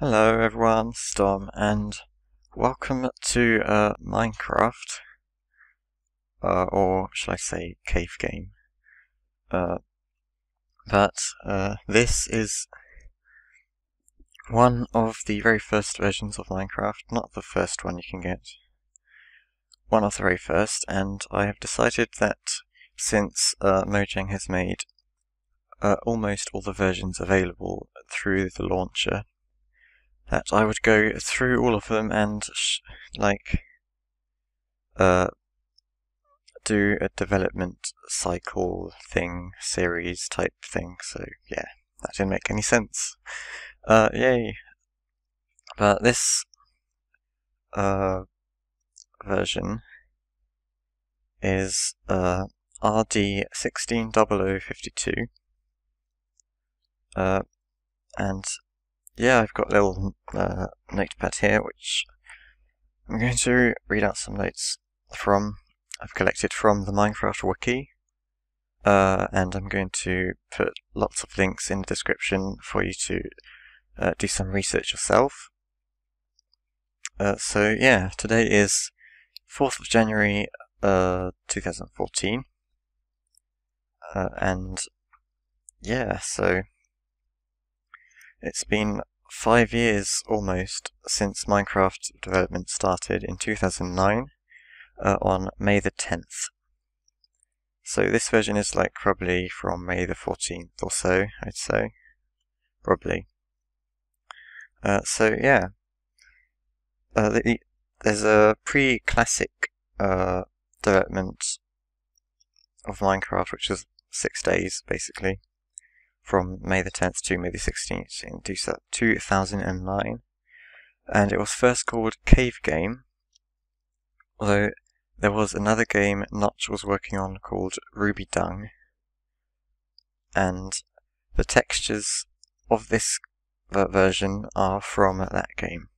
Hello everyone, Storm, and welcome to Minecraft, or shall I say cave game, but this is one of the very first versions of Minecraft, not the first one you can get, one of the very first, and I have decided that since Mojang has made almost all the versions available through the launcher, that I would go through all of them and do a development cycle thing, series type thing. So yeah, that didn't make any sense. Yay! But this version is RD160052, and yeah, I've got a little notepad here, which I'm going to read out some notes from. I've collected from the Minecraft wiki, and I'm going to put lots of links in the description for you to do some research yourself. So yeah, today is 4th of January 2014, and yeah, so it's been 5 years almost since Minecraft development started in 2009 on May the 10th. So this version is like probably from May the 14th or so, I'd say. Probably. So yeah. There's a pre-classic development of Minecraft, which is 6 days basically, from May the 10th to May the 16th in 2009, and it was first called Cave Game, although there was another game Notch was working on called RubyDung, and the textures of this version are from that game.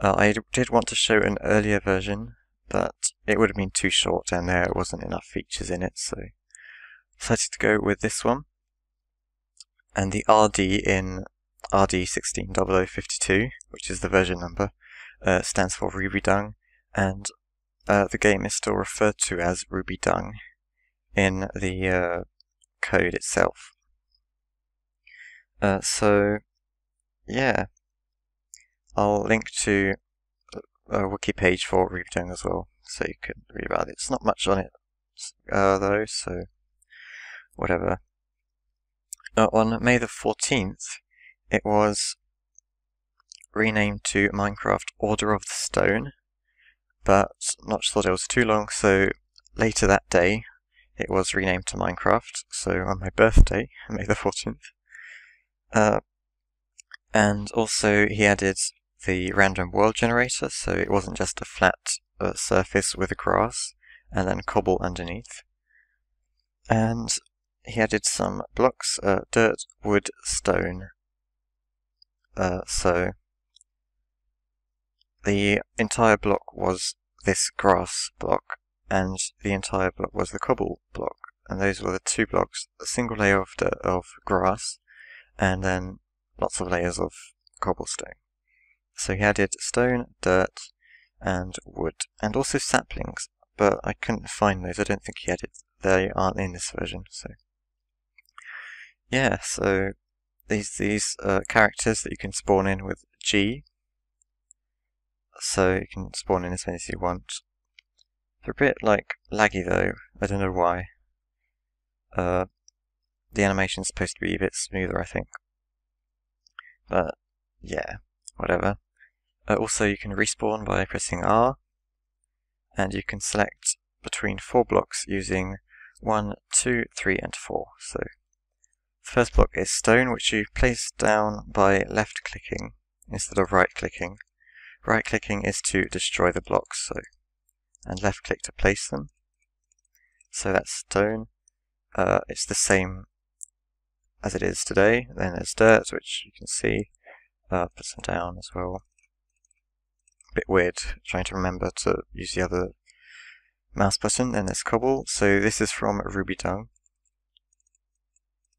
I did want to show an earlier version, but it would have been too short and there wasn't enough features in it, so I decided to go with this one. And the RD in RD160052, which is the version number, stands for RubyDung, and the game is still referred to as RubyDung in the code itself. So yeah, I'll link to a wiki page for RubyDung as well, so you can read about it. It's not much on it though, so whatever. On May the 14th, it was renamed to Minecraft Order of the Stone, but Notch thought it was too long, so later that day it was renamed to Minecraft, so on my birthday, May the 14th. And also he added the random world generator, so it wasn't just a flat surface with grass and then cobble underneath. And he added some blocks, dirt, wood, stone. So the entire block was this grass block, and the entire block was the cobble block, and those were the two blocks, a single layer of dirt, of grass, and then lots of layers of cobblestone. So he added stone, dirt, and wood, and also saplings, but I couldn't find those. I don't think he added, they aren't in this version, so. Yeah, so these characters that you can spawn in with G, so you can spawn in as many as you want. They're a bit like laggy though, I don't know why. The animation's supposed to be a bit smoother, I think. But yeah, whatever. Also you can respawn by pressing R, and you can select between four blocks using 1, 2, 3 and 4. So first block is stone, which you place down by left clicking instead of right clicking. Right clicking is to destroy the blocks, so, and left click to place them. So that's stone. It's the same as it is today. Then there's dirt, which you can see. Put some down as well. A bit weird trying to remember to use the other mouse button. Then there's cobble. So this is from RubyDung,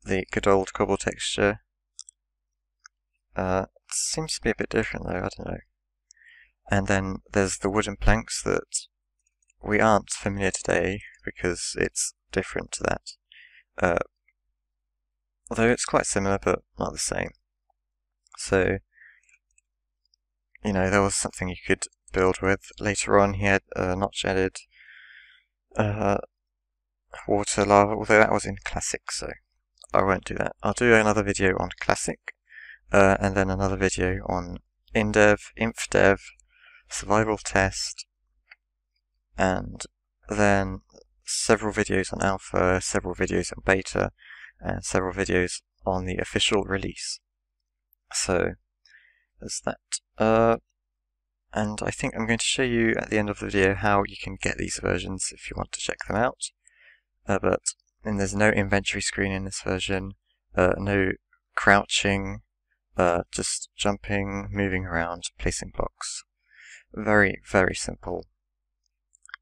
the good old cobble texture, seems to be a bit different though, I don't know. And then there's the wooden planks that we aren't familiar today because it's different to that. Although it's quite similar but not the same. So, you know, there was something you could build with. Later on he had Notch added water lava, although that was in classic, so I won't do that. I'll do another video on classic, and then another video on InDev, InfDev, survival test, and then several videos on alpha, several videos on beta, and several videos on the official release. So there's that. And I think I'm going to show you at the end of the video how you can get these versions if you want to check them out. And there's no inventory screen in this version, no crouching, just jumping, moving around, placing blocks. Very, very simple.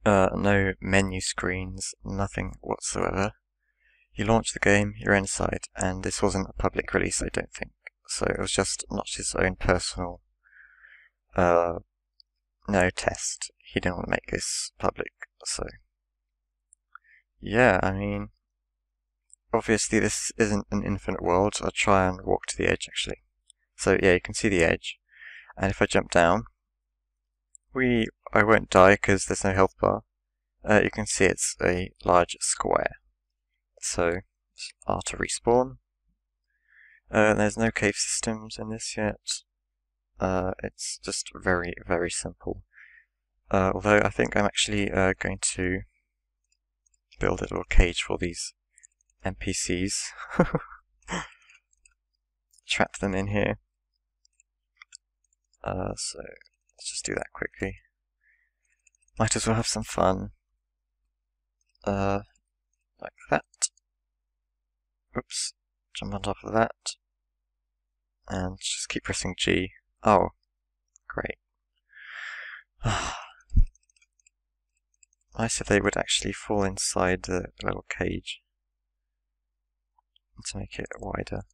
No menu screens, nothing whatsoever. You launch the game, you're inside, and this wasn't a public release, I don't think. So it was just Notch's own personal test. He didn't want to make this public, so yeah, I mean, obviously this isn't an infinite world. I'll try and walk to the edge actually. So yeah, you can see the edge, and if I jump down, I won't die because there's no health bar. You can see it's a large square. So R to respawn. There's no cave systems in this yet. It's just very, very simple. Although I think I'm actually going to build a little cage for these NPCs. Trap them in here. So let's just do that quickly. Might as well have some fun. Like that. Oops. Jump on top of that. And just keep pressing G. Oh, great. Nice if they would actually fall inside the little cage. To make it wider.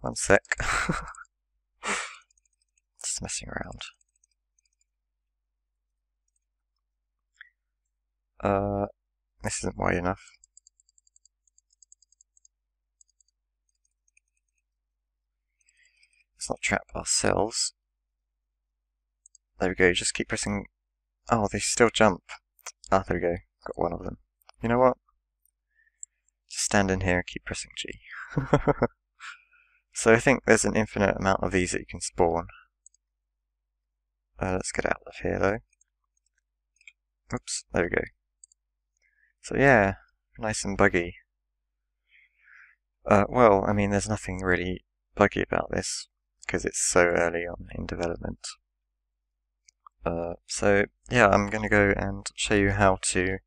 One sec. Just messing around. This isn't wide enough. Let's not trap ourselves. There we go, just keep pressing. Oh, they still jump. Ah, there we go, got one of them. You know what? Just stand in here and keep pressing G. So I think there's an infinite amount of these that you can spawn. Let's get out of here though. Oops, there we go. So yeah, nice and buggy. Well, I mean, there's nothing really buggy about this, because it's so early on in development. So yeah, I'm going to go and show you how to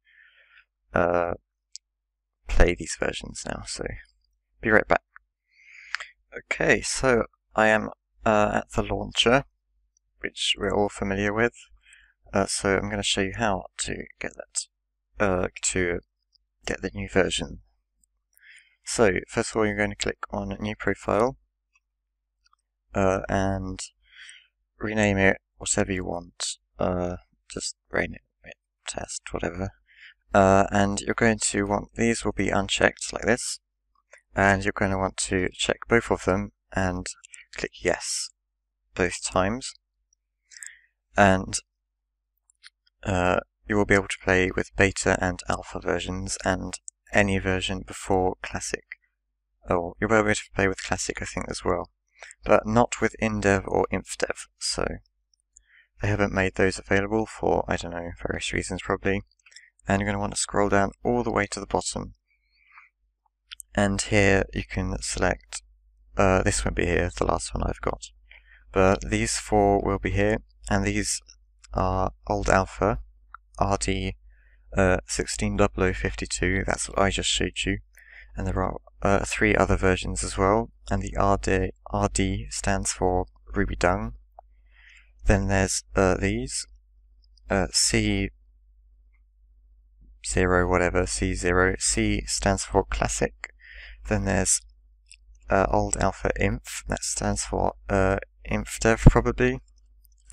play these versions now, so be right back. Okay, so I am at the launcher, which we're all familiar with, so I'm going to show you how to get that, the new version. So first of all, you're going to click on New Profile, and rename it whatever you want, just rename it, test, whatever. And you're going to want, these will be unchecked like this, and you're going to want to check both of them and click yes both times, and you will be able to play with beta and alpha versions and any version before classic. Oh, you'll be able to play with classic I think as well, but not with InDev or InfDev, so they haven't made those available for, I don't know, various reasons probably. And you're going to want to scroll down all the way to the bottom. And here you can select, this won't be here, the last one I've got. But these four will be here, and these are old alpha, RD160052, that's what I just showed you. And there are 3 other versions as well, and the RD stands for RubyDung. Then there's these, C0 stands for classic. Then there's old alpha inf, that stands for inf dev probably,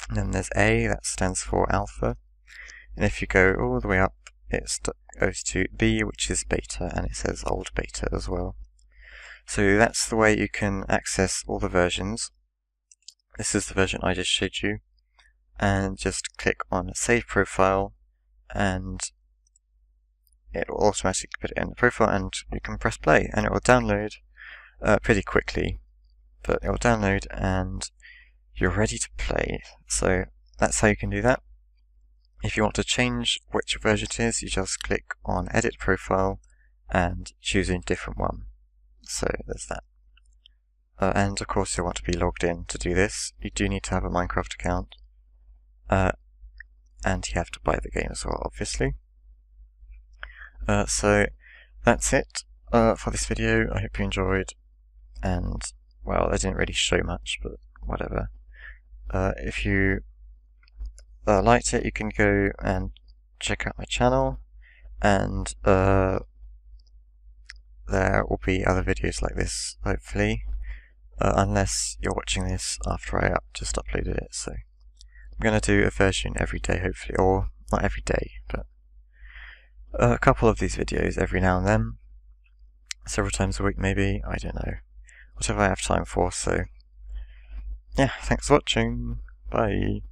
and then there's A, that stands for alpha, and if you go all the way up it goes to B, which is beta, and it says old beta as well. So that's the way you can access all the versions. This is the version I just showed you, and just click on Save Profile, and it will automatically put it in the profile, and you can press play, and it will download pretty quickly. But it will download, and you're ready to play. So that's how you can do that. If you want to change which version it is, you just click on Edit Profile and choose a different one. So there's that. And of course, you want to be logged in to do this. You do need to have a Minecraft account, and you have to buy the game as well, obviously. So that's it for this video. I hope you enjoyed, and well, I didn't really show much, but whatever. If you liked it, you can go and check out my channel, and there will be other videos like this, hopefully, unless you're watching this after I just uploaded it. So I'm going to do a version every day, hopefully, or not every day, but a couple of these videos every now and then, several times a week maybe, I don't know, whatever I have time for. So yeah, thanks for watching, bye.